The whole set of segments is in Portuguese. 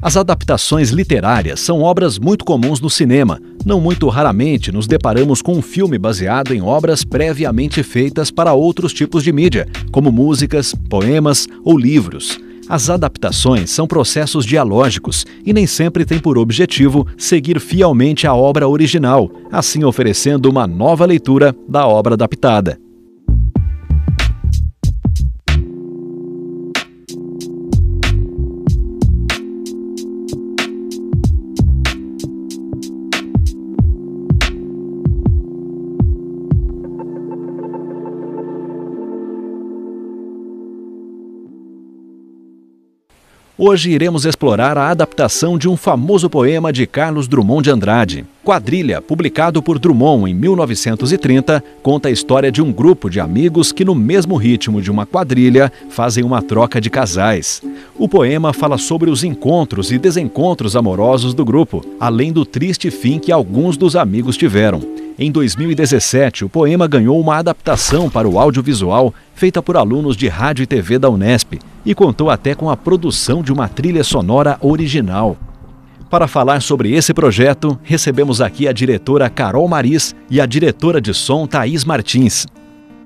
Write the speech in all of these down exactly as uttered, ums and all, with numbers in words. As adaptações literárias são obras muito comuns no cinema. Não muito raramente nos deparamos com um filme baseado em obras previamente feitas para outros tipos de mídia, como músicas, poemas ou livros. As adaptações são processos dialógicos e nem sempre têm por objetivo seguir fielmente a obra original, assim oferecendo uma nova leitura da obra adaptada. Hoje iremos explorar a adaptação de um famoso poema de Carlos Drummond de Andrade. Quadrilha, publicado por Drummond em mil novecentos e trinta, conta a história de um grupo de amigos que, no mesmo ritmo de uma quadrilha, fazem uma troca de casais. O poema fala sobre os encontros e desencontros amorosos do grupo, além do triste fim que alguns dos amigos tiveram. Em dois mil e dezessete, o poema ganhou uma adaptação para o audiovisual feita por alunos de rádio e T V da Unesp e contou até com a produção de uma trilha sonora original. Para falar sobre esse projeto, recebemos aqui a diretora Carol Maris e a diretora de som Thaís Martins.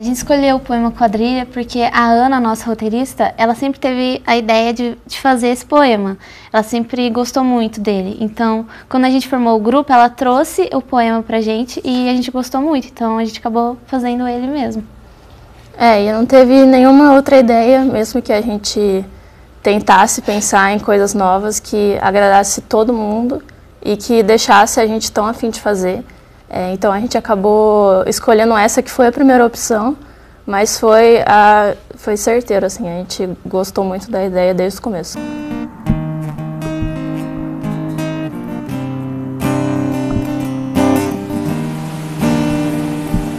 A gente escolheu o poema Quadrilha porque a Ana, nossa roteirista, ela sempre teve a ideia de, de fazer esse poema. Ela sempre gostou muito dele. Então, quando a gente formou o grupo, ela trouxe o poema pra gente e a gente gostou muito. Então, a gente acabou fazendo ele mesmo. É, e não teve nenhuma outra ideia, mesmo que a gente tentasse pensar em coisas novas que agradasse todo mundo e que deixasse a gente tão afim de fazer. Então a gente acabou escolhendo essa que foi a primeira opção, mas foi, a, foi certeiro, assim, a gente gostou muito da ideia desde o começo.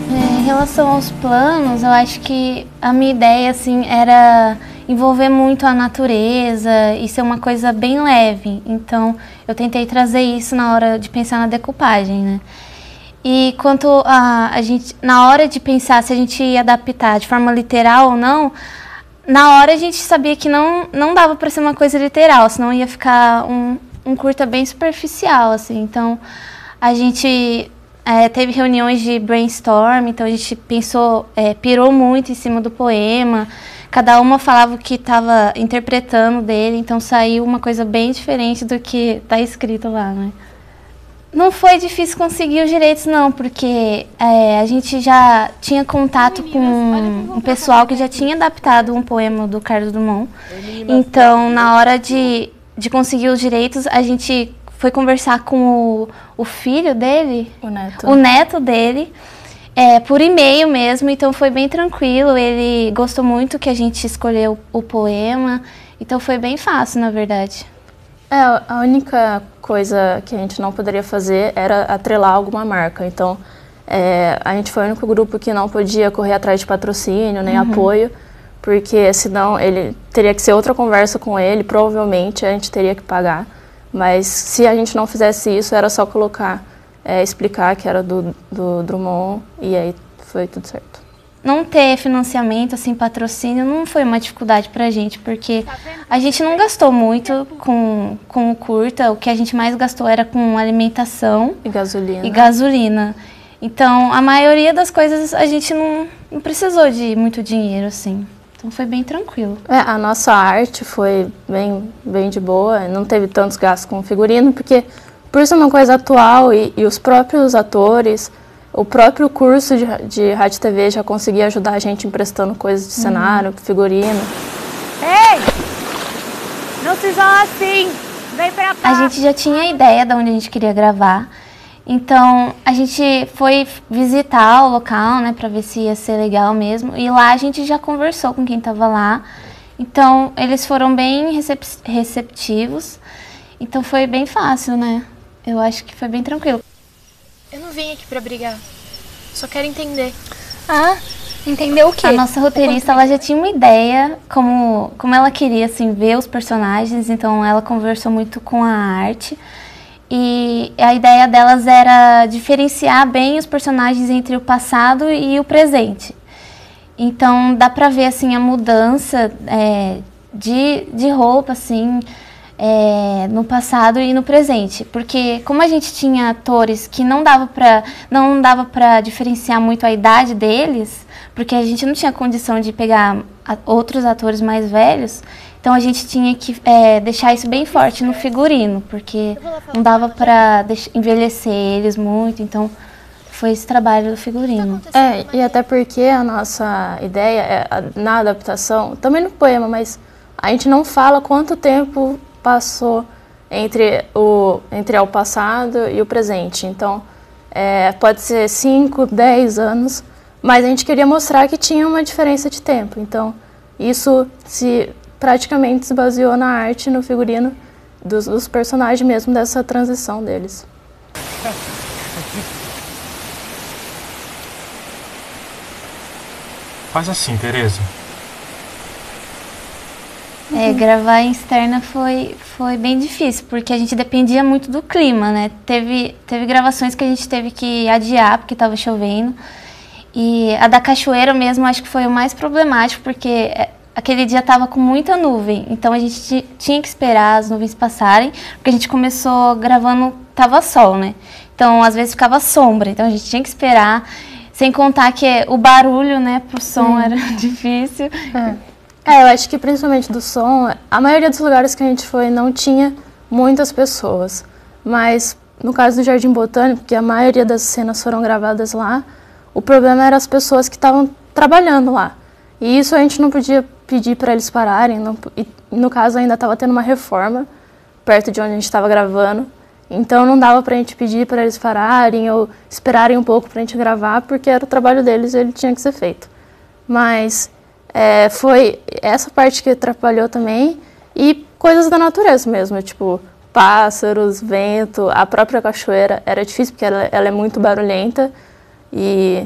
Em relação aos planos, eu acho que a minha ideia assim, era envolver muito a natureza e ser uma coisa bem leve, então eu tentei trazer isso na hora de pensar na decupagem, né? E quanto a, a gente, na hora de pensar se a gente ia adaptar de forma literal ou não, na hora a gente sabia que não, não dava para ser uma coisa literal, senão ia ficar um, um curta bem superficial, assim. Então, a gente é, teve reuniões de brainstorm, então a gente pensou, é, pirou muito em cima do poema, cada uma falava o que estava interpretando dele, então saiu uma coisa bem diferente do que está escrito lá, né? Não foi difícil conseguir os direitos, não, porque é, a gente já tinha contato com um pessoal que já tinha adaptado um poema do Carlos Drummond. Então, na hora de, de conseguir os direitos, a gente foi conversar com o, o filho dele, o neto, o neto dele, é, por e-mail mesmo, então foi bem tranquilo. Ele gostou muito que a gente escolheu o poema, então foi bem fácil, na verdade. É, a única coisa que a gente não poderia fazer era atrelar alguma marca. Então, é, a gente foi o único grupo que não podia correr atrás de patrocínio, nem uhum. apoio, porque senão ele teria que ser outra conversa com ele, provavelmente a gente teria que pagar. Mas se a gente não fizesse isso, era só colocar, é, explicar que era do, do Drummond e aí foi tudo certo. Não ter financiamento, assim, patrocínio, não foi uma dificuldade pra gente, porque a gente não gastou muito com, com o curta, o que a gente mais gastou era com alimentação e gasolina. E gasolina. Então, a maioria das coisas a gente não, não precisou de muito dinheiro, assim. Então, foi bem tranquilo. É, a nossa arte foi bem, bem de boa, não teve tantos gastos com figurino, porque por ser uma coisa atual e, e os próprios atores... O próprio curso de, de rádio e T V já conseguia ajudar a gente emprestando coisas de cenário, figurino. Ei! Não sejam assim! Vem pra cá! A gente já tinha a ideia de onde a gente queria gravar. Então, a gente foi visitar o local, né, pra ver se ia ser legal mesmo. E lá a gente já conversou com quem tava lá. Então, eles foram bem receptivos. Então, foi bem fácil, né? Eu acho que foi bem tranquilo. Eu não vim aqui pra brigar, só quero entender. Ah, entender o quê? A nossa roteirista, ela já tinha uma ideia, como, como ela queria, assim, ver os personagens, então ela conversou muito com a arte. E a ideia delas era diferenciar bem os personagens entre o passado e o presente. Então, dá pra ver, assim, a mudança é, de, de roupa, assim... é, no passado e no presente, porque como a gente tinha atores que não dava para não dava para diferenciar muito a idade deles, porque a gente não tinha condição de pegar a, outros atores mais velhos, então a gente tinha que é, deixar isso bem forte no figurino, porque não dava para envelhecer eles muito, então foi esse trabalho do figurino. É, e até porque a nossa ideia é, na adaptação, também no poema, mas a gente não fala quanto tempo passou entre o, entre o passado e o presente. Então, é, pode ser cinco, dez anos, mas a gente queria mostrar que tinha uma diferença de tempo. Então, isso se praticamente se baseou na arte, no figurino dos, dos personagens mesmo, dessa transição deles. Faz assim, Tereza. É, gravar em externa foi, foi bem difícil, porque a gente dependia muito do clima, né? Teve, teve gravações que a gente teve que adiar, porque estava chovendo. E a da cachoeira mesmo, acho que foi o mais problemático, porque aquele dia estava com muita nuvem. Então a gente tinha que esperar as nuvens passarem, porque a gente começou gravando, tava sol, né? Então às vezes ficava sombra, então a gente tinha que esperar. Sem contar que o barulho, né, pro som era difícil. É. é, eu acho que principalmente do som, a maioria dos lugares que a gente foi não tinha muitas pessoas. Mas no caso do Jardim Botânico, que a maioria das cenas foram gravadas lá, o problema era as pessoas que estavam trabalhando lá. E isso a gente não podia pedir para eles pararem. Não, e no caso ainda estava tendo uma reforma perto de onde a gente estava gravando. Então não dava pra gente pedir para eles pararem ou esperarem um pouco pra gente gravar, porque era o trabalho deles e ele tinha que ser feito. Mas é, foi essa parte que atrapalhou também, e coisas da natureza mesmo, tipo pássaros, vento, a própria cachoeira era difícil porque ela, ela é muito barulhenta, e,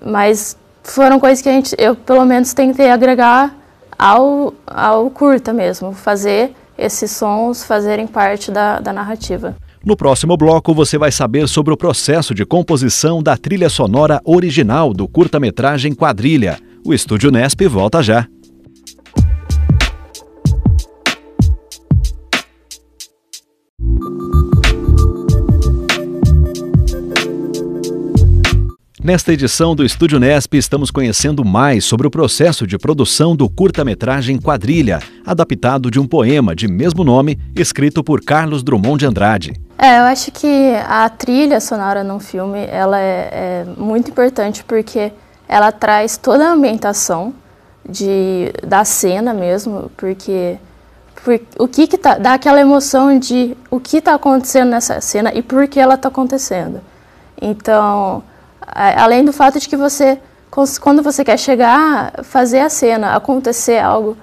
mas foram coisas que a gente, eu pelo menos tentei agregar ao, ao curta mesmo, fazer esses sons fazerem parte da, da narrativa. No próximo bloco, você vai saber sobre o processo de composição da trilha sonora original do curta-metragem Quadrilha. O Estúdio Unesp volta já. Nesta edição do Estúdio Unesp, estamos conhecendo mais sobre o processo de produção do curta-metragem Quadrilha, adaptado de um poema de mesmo nome, escrito por Carlos Drummond de Andrade. É, eu acho que a trilha sonora num filme, ela é, é muito importante, porque ela traz toda a ambientação de, da cena mesmo, porque, porque o que, que tá, dá aquela emoção de o que está acontecendo nessa cena e por que ela está acontecendo. Então, a, além do fato de que você, quando você quer chegar, fazer a cena, acontecer algo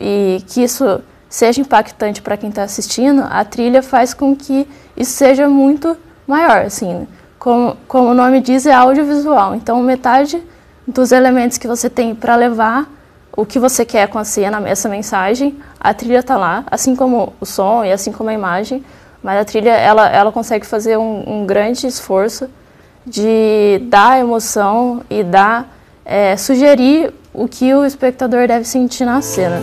e que isso seja impactante para quem está assistindo, a trilha faz com que isso seja muito maior, assim, como, como o nome diz, é audiovisual. Então, metade dos elementos que você tem para levar o que você quer com a cena, essa mensagem, a trilha está lá, assim como o som e assim como a imagem, mas a trilha, ela, ela consegue fazer um, um grande esforço de dar emoção e dar, é, sugerir o que o espectador deve sentir na cena.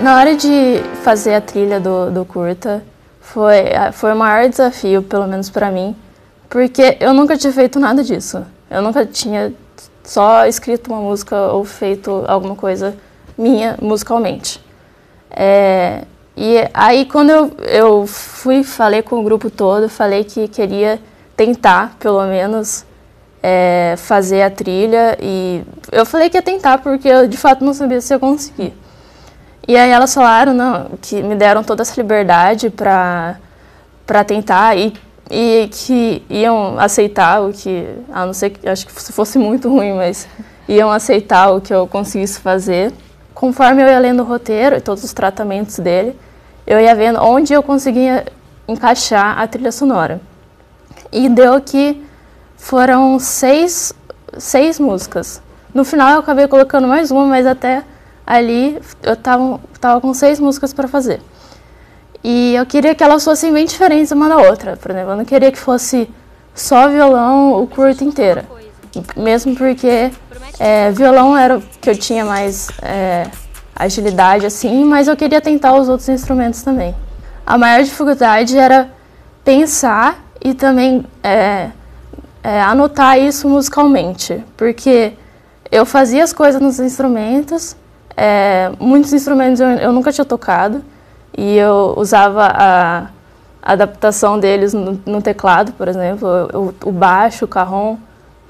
Na hora de fazer a trilha do, do curta, foi, foi o maior desafio, pelo menos para mim, porque eu nunca tinha feito nada disso. Eu nunca tinha só escrito uma música ou feito alguma coisa minha musicalmente. É, e aí quando eu, eu fui, falei com o grupo todo, falei que queria tentar, pelo menos, é, fazer a trilha. E eu falei que ia tentar, porque eu de fato não sabia se eu conseguia. E aí elas falaram, não, que me deram toda essa liberdade para para tentar e, e que iam aceitar o que, a não ser, acho que se fosse muito ruim, mas iam aceitar o que eu conseguisse fazer. Conforme eu ia lendo o roteiro e todos os tratamentos dele, eu ia vendo onde eu conseguia encaixar a trilha sonora. E deu que foram seis, seis músicas. No final eu acabei colocando mais uma, mas até ali eu estava com seis músicas para fazer. E eu queria que elas fossem bem diferentes uma da outra. Por exemplo, eu não queria que fosse só violão o curta inteira. Mesmo porque é, violão era o que eu tinha mais é, agilidade, assim, mas eu queria tentar os outros instrumentos também. A maior dificuldade era pensar e também é, é, anotar isso musicalmente, porque eu fazia as coisas nos instrumentos, é, muitos instrumentos eu, eu nunca tinha tocado, e eu usava a adaptação deles no, no teclado, por exemplo, eu, o baixo, o carrom,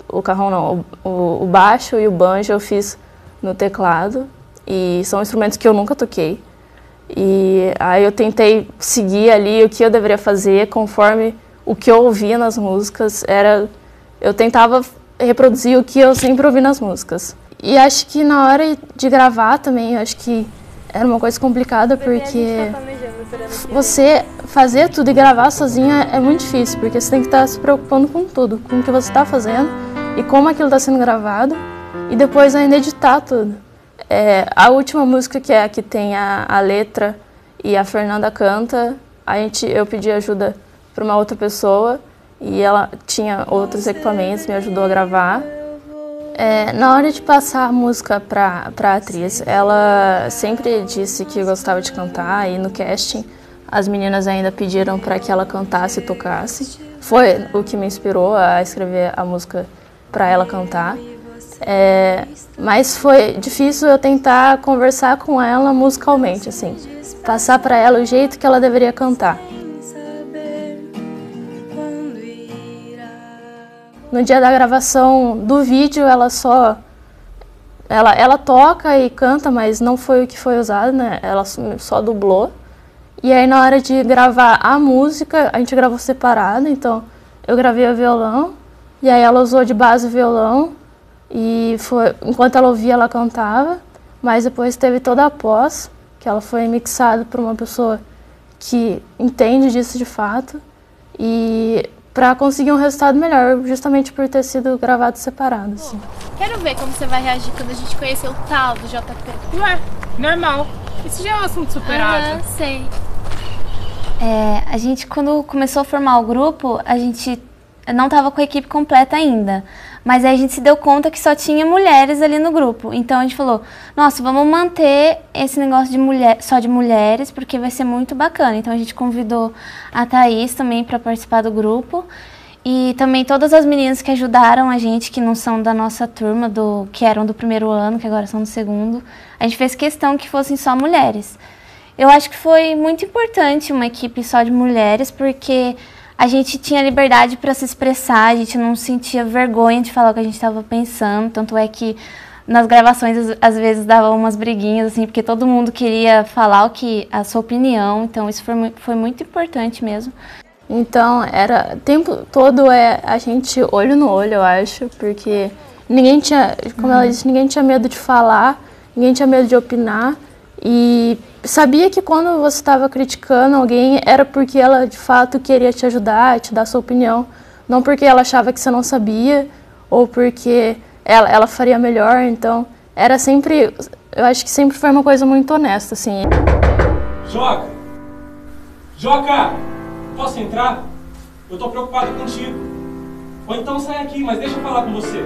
o carrom não, o, o baixo e o banjo eu fiz no teclado, e são instrumentos que eu nunca toquei. E aí eu tentei seguir ali o que eu deveria fazer conforme o que eu ouvia nas músicas. Era, eu tentava reproduzir o que eu sempre ouvi nas músicas. E acho que na hora de gravar também, acho que era uma coisa complicada, porque você fazer tudo e gravar sozinha é muito difícil, porque você tem que estar se preocupando com tudo, com o que você está fazendo e como aquilo está sendo gravado, e depois ainda editar tudo. É, a última música, que é a que tem a, a letra e a Fernanda canta, a gente, eu pedi ajuda para uma outra pessoa e ela tinha outros equipamentos, me ajudou a gravar. É, na hora de passar a música para a atriz, ela sempre disse que gostava de cantar, e no casting as meninas ainda pediram para que ela cantasse e tocasse. Foi o que me inspirou a escrever a música para ela cantar. É, mas foi difícil eu tentar conversar com ela musicalmente, assim, passar para ela o jeito que ela deveria cantar. No dia da gravação do vídeo, ela só ela ela toca e canta, mas não foi o que foi usado, né? Ela só dublou. E aí, na hora de gravar a música, a gente gravou separado, então eu gravei o violão e aí ela usou de base o violão. E foi, enquanto ela ouvia, ela cantava, mas depois teve toda a pós, que ela foi mixada por uma pessoa que entende disso de fato, e para conseguir um resultado melhor, justamente por ter sido gravado separado. Assim. Quero ver como você vai reagir quando a gente conhecer o tal do J P. Ué, normal. Isso já é um assunto superado. Ah, sei. É, a gente, quando começou a formar o grupo, a gente não estava com a equipe completa ainda. Mas aí a gente se deu conta que só tinha mulheres ali no grupo. Então a gente falou, nossa, vamos manter esse negócio de mulher, só de mulheres, porque vai ser muito bacana. Então a gente convidou a Thaís também para participar do grupo. E também todas as meninas que ajudaram a gente, que não são da nossa turma, do, que eram do primeiro ano, que agora são do segundo. A gente fez questão que fossem só mulheres. Eu acho que foi muito importante uma equipe só de mulheres, porque a gente tinha liberdade para se expressar, a gente não sentia vergonha de falar o que a gente estava pensando, tanto é que nas gravações às vezes davam umas briguinhas, assim, porque todo mundo queria falar o que, a sua opinião, então isso foi muito, foi muito importante mesmo. Então, era o tempo todo é a gente olho no olho, eu acho, porque ninguém tinha, como uhum. ela disse, ninguém tinha medo de falar, ninguém tinha medo de opinar, e sabia que quando você estava criticando alguém era porque ela de fato queria te ajudar, te dar sua opinião, não porque ela achava que você não sabia ou porque ela, ela faria melhor. Então era sempre, eu acho que sempre foi uma coisa muito honesta, assim. Joca! Joca! Posso entrar? Eu tô preocupado contigo. Ou então sai aqui, mas deixa eu falar com você.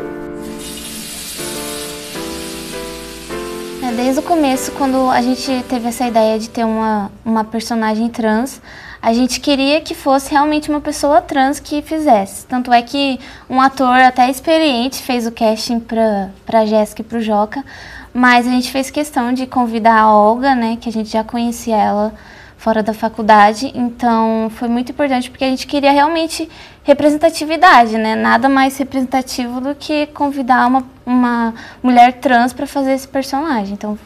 Desde o começo, quando a gente teve essa ideia de ter uma, uma personagem trans, a gente queria que fosse realmente uma pessoa trans que fizesse. Tanto é que um ator até experiente fez o casting para a Jéssica e para o Joca, mas a gente fez questão de convidar a Olga, né, que a gente já conhecia ela fora da faculdade, então foi muito importante porque a gente queria realmente representatividade, né? Nada mais representativo do que convidar uma, uma mulher trans para fazer esse personagem, então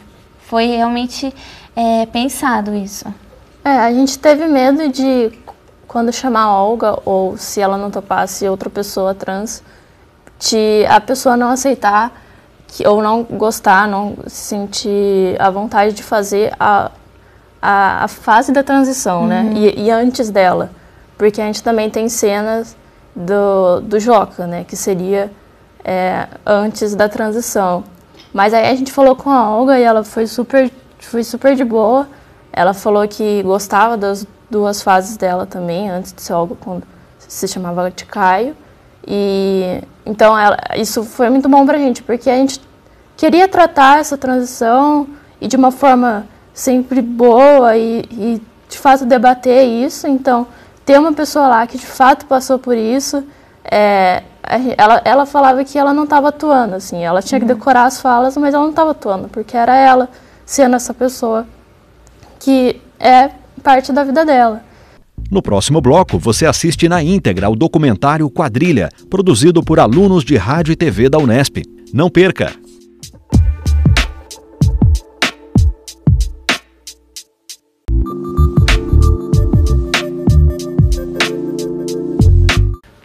foi realmente é, pensado isso. É, a gente teve medo de quando chamar a Olga ou se ela não topasse outra pessoa trans, de a pessoa não aceitar que, ou não gostar, não sentir a vontade de fazer a A, a fase da transição, uhum. né? E, e antes dela, porque a gente também tem cenas do, do Joca, né? Que seria é, antes da transição. Mas aí a gente falou com a Olga e ela foi super, foi super de boa. Ela falou que gostava das duas fases dela também, antes de ser algo quando se chamava de Caio. E então ela, isso foi muito bom pra gente, porque a gente queria tratar essa transição e de uma forma sempre boa e, e de fato debater isso. Então ter uma pessoa lá que de fato passou por isso, é, ela, ela falava que ela não estava atuando, assim, ela tinha que decorar as falas, mas ela não estava atuando, porque era ela sendo essa pessoa que é parte da vida dela. No próximo bloco, você assiste na íntegra ao documentário Quadrilha, produzido por alunos de rádio e T V da Unesp. Não perca!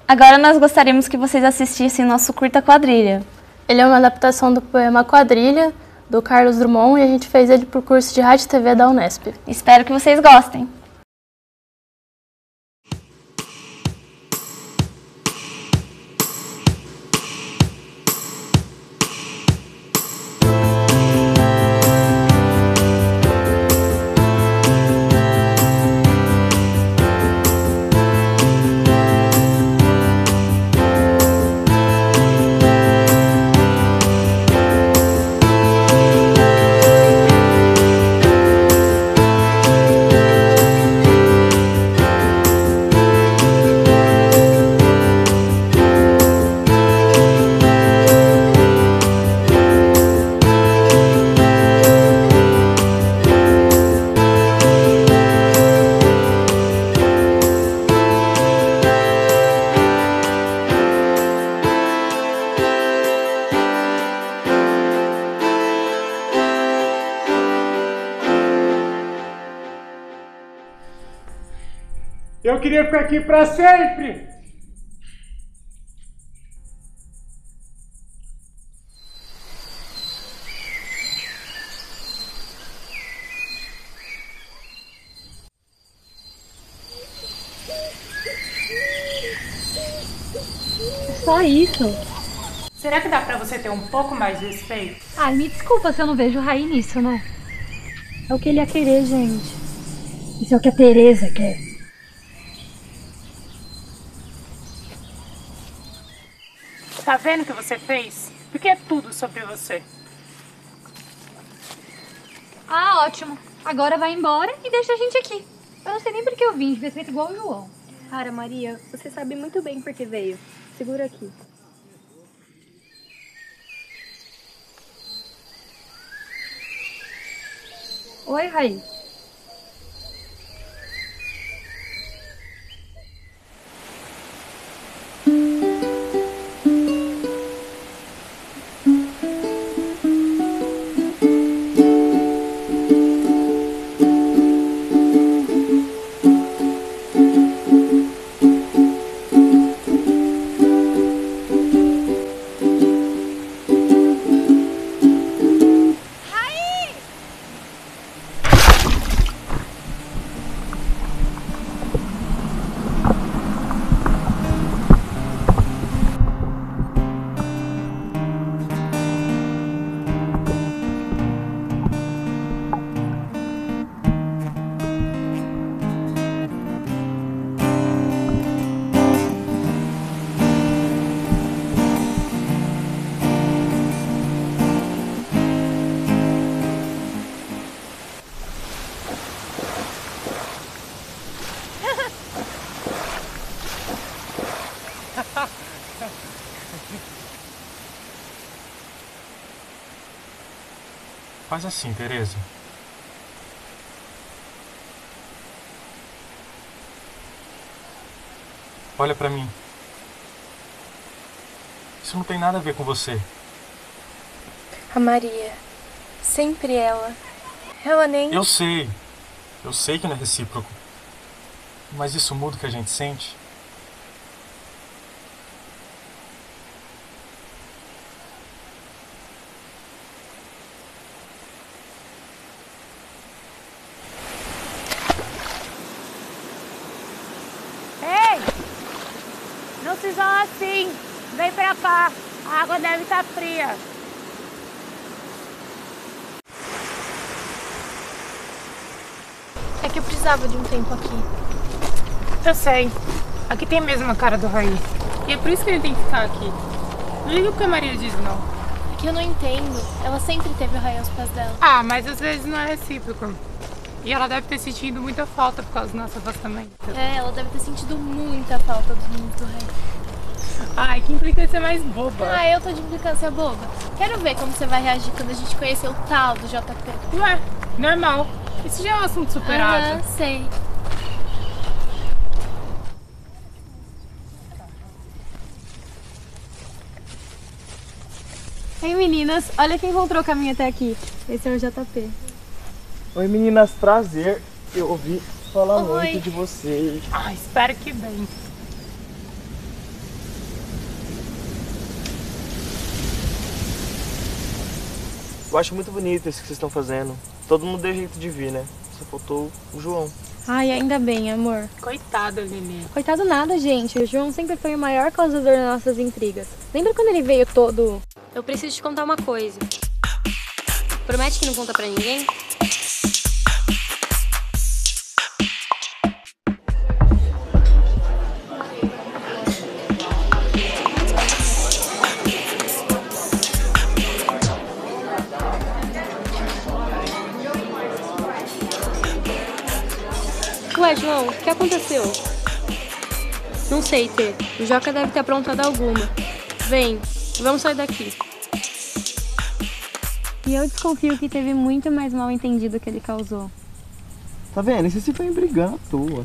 Agora nós gostaríamos que vocês assistissem nosso curta Quadrilha. Ele é uma adaptação do poema Quadrilha, do Carlos Drummond, e a gente fez ele por curso de rádio e T V da Unesp. Espero que vocês gostem! Eu queria ficar aqui para sempre! Só isso! Será que dá para você ter um pouco mais de respeito? Ah, me desculpa se eu não vejo raiz nisso, né? É o que ele ia querer, gente. Isso é o que a Tereza quer. Tá vendo o que você fez? Porque é tudo sobre você. Ah, ótimo. Agora vai embora e deixa a gente aqui. Eu não sei nem por que eu vim, devia ser igual o João. Cara, Maria, você sabe muito bem por que veio. Segura aqui. Oi, Raí. Faz assim, Tereza. Olha pra mim. Isso não tem nada a ver com você. A Maria. Sempre ela. Ela nem... Eu sei. Eu sei que não é recíproco. Mas isso muda o que a gente sente. A água deve estar fria. que eu precisava de um tempo aqui. Eu sei. Aqui tem mesmo a cara do Raí. E é por isso que ele tem que ficar aqui. Não liga porque a Maria diz não. É que eu não entendo. Ela sempre teve o Raí aos pés dela. Ah, mas às vezes não é recíproco. E ela deve ter sentido muita falta por causa do nosso afastamento. É, ela deve ter sentido muita falta do mundo do Raí. Ai, que implicância mais boba. Ah, eu tô de implicância boba. Quero ver como você vai reagir quando a gente conhecer o tal do J P. Ué, normal. Isso já é um assunto superado. Ah, sei. Ei, meninas, olha quem encontrou o caminho até aqui. Esse é o J P. Oi, meninas, prazer. Eu ouvi falar Oi. muito de vocês. Ah, espero que bem. Eu acho muito bonito isso que vocês estão fazendo. Todo mundo deu jeito de vir, né? Só faltou o João. Ai, ainda bem, amor. Coitado, menina. Coitado nada, gente. O João sempre foi o maior causador das nossas intrigas. Lembra quando ele veio todo... Eu preciso te contar uma coisa. Promete que não conta pra ninguém? Ué, João, o que aconteceu? Não sei, Tê. O Joca deve ter aprontado alguma. Vem, vamos sair daqui. E eu desconfio que teve muito mais mal entendido que ele causou. Tá vendo? Isso se foi brigando à toa.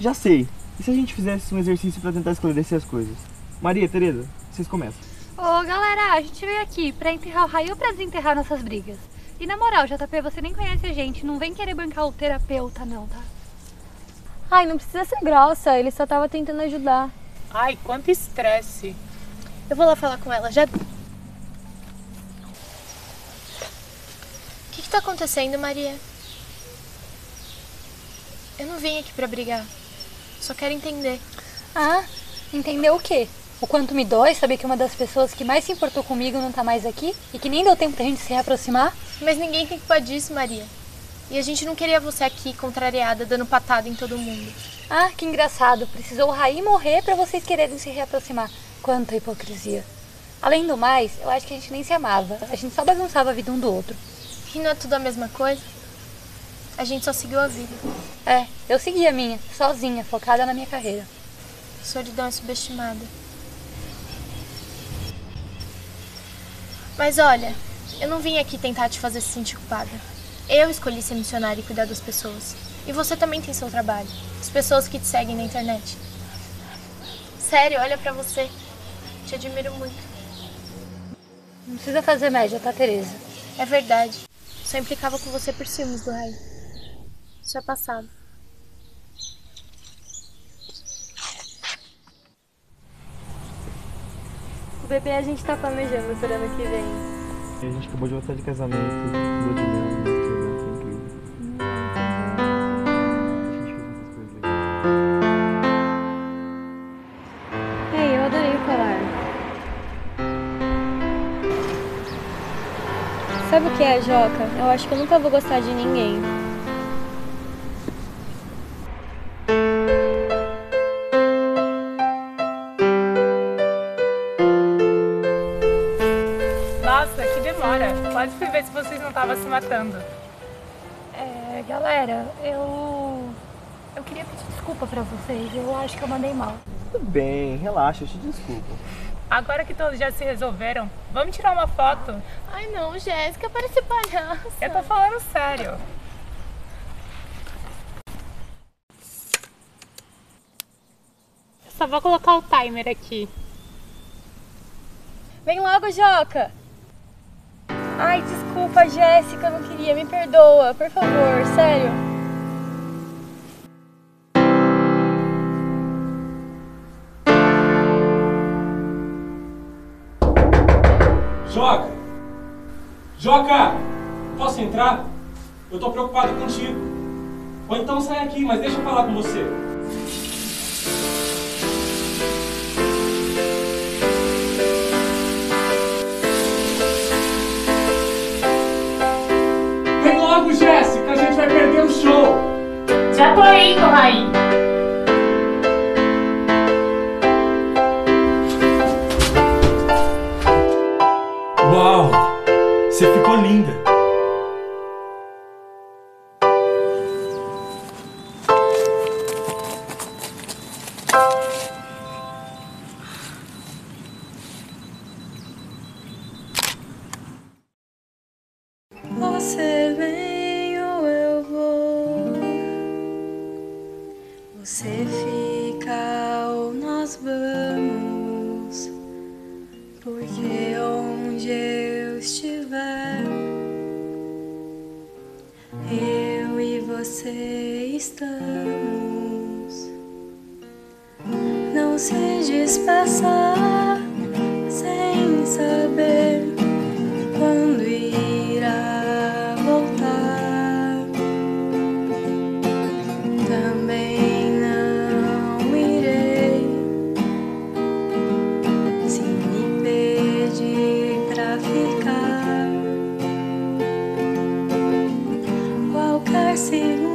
Já sei. E se a gente fizesse um exercício pra tentar esclarecer as coisas? Maria, Tereza, vocês começam. Ô, galera, a gente veio aqui pra enterrar o Raí ou pra desenterrar nossas brigas? E na moral, J P, você nem conhece a gente. Não vem querer bancar o terapeuta, não, tá? Ai, não precisa ser grossa. Ele só tava tentando ajudar. Ai, quanto estresse. Eu vou lá falar com ela. Já... O que tá acontecendo, Maria? Eu não vim aqui pra brigar. Só quero entender. Ah, entender o quê? O quanto me dói saber que uma das pessoas que mais se importou comigo não tá mais aqui? E que nem deu tempo pra gente se reaproximar? Mas ninguém tem culpa disso, Maria. E a gente não queria você aqui, contrariada, dando patada em todo mundo. Ah, que engraçado. Precisou o Raí morrer pra vocês quererem se reaproximar. Quanta hipocrisia. Além do mais, eu acho que a gente nem se amava. A gente só bagunçava a vida um do outro. E não é tudo a mesma coisa? A gente só seguiu a vida. É, eu segui a minha, sozinha, focada na minha carreira. Solidão é subestimada. Mas olha, eu não vim aqui tentar te fazer se sentir culpada. Eu escolhi ser missionária e cuidar das pessoas. E você também tem seu trabalho. As pessoas que te seguem na internet. Sério, olha pra você. Te admiro muito. Não precisa fazer média, tá, Tereza? É verdade. Só implicava com você por ciúmes do Raí. Isso é passado. O bebê a gente tá planejando pro ano que vem. A gente acabou de voltar de casamento. Acabou de ver, né? Ei, eu adorei o colar. Sabe o que é, Joca? Eu acho que eu nunca vou gostar de ninguém. Quase fui ver se vocês não estavam se matando. É, galera, eu... Eu queria pedir desculpa pra vocês. Eu acho que eu mandei mal. Tudo bem, relaxa, eu te desculpo. Agora que todos já se resolveram, vamos tirar uma foto? Ai não, Jéssica, parece palhaça. Eu tô falando sério. Eu só vou colocar o timer aqui. Vem logo, Joca! Ai, desculpa, Jéssica, eu não queria, me perdoa, por favor, sério. Joca! Joca! Posso entrar? Eu tô preocupado contigo. Ou então sai aqui, mas deixa eu falar com você. Jéssica, a gente vai perder o show! nós vamos, porque onde eu estiver, eu e você estamos. Não se despassar sem saber quando irá voltar. Também não irei se me pedir pra ficar. Qualquer segundo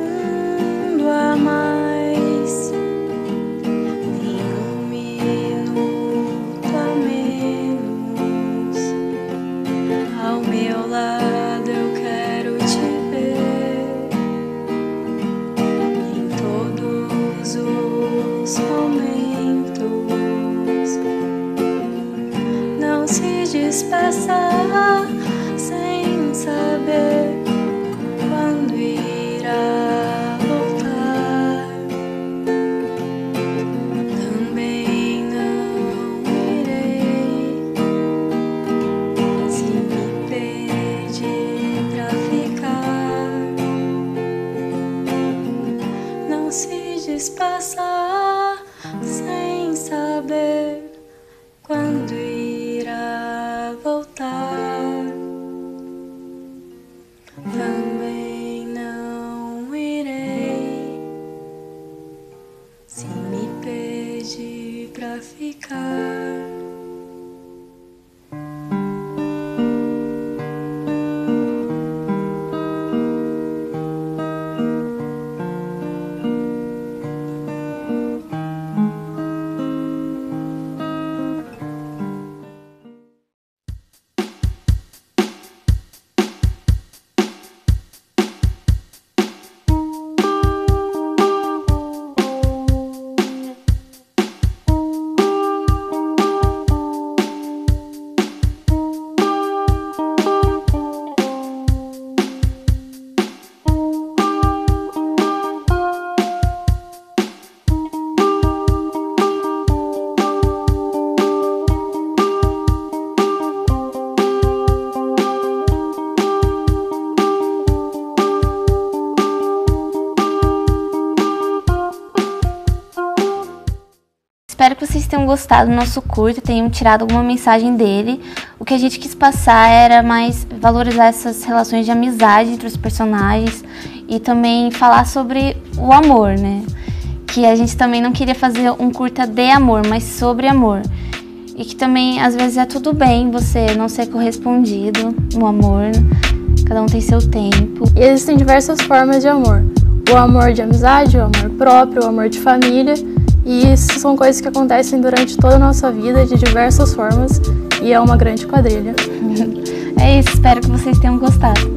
a mais, nenhum minuto a menos. Ao meu lado eu quero te ver em todos os momentos. Não se despassar sem saber quando irá voltar. Também não irei se me pedir pra ficar. Não se despassar sem saber quando irá voltar. Também não irei se me pedir pra ficar. Espero que vocês tenham gostado do nosso curta, tenham tirado alguma mensagem dele. O que a gente quis passar era mais valorizar essas relações de amizade entre os personagens e também falar sobre o amor, né? Que a gente também não queria fazer um curta de amor, mas sobre amor. E que também, às vezes, é tudo bem você não ser correspondido no amor, cada um tem seu tempo. E existem diversas formas de amor. O amor de amizade, o amor próprio, o amor de família. E isso são coisas que acontecem durante toda a nossa vida, de diversas formas, e é uma grande quadrilha. É isso, espero que vocês tenham gostado.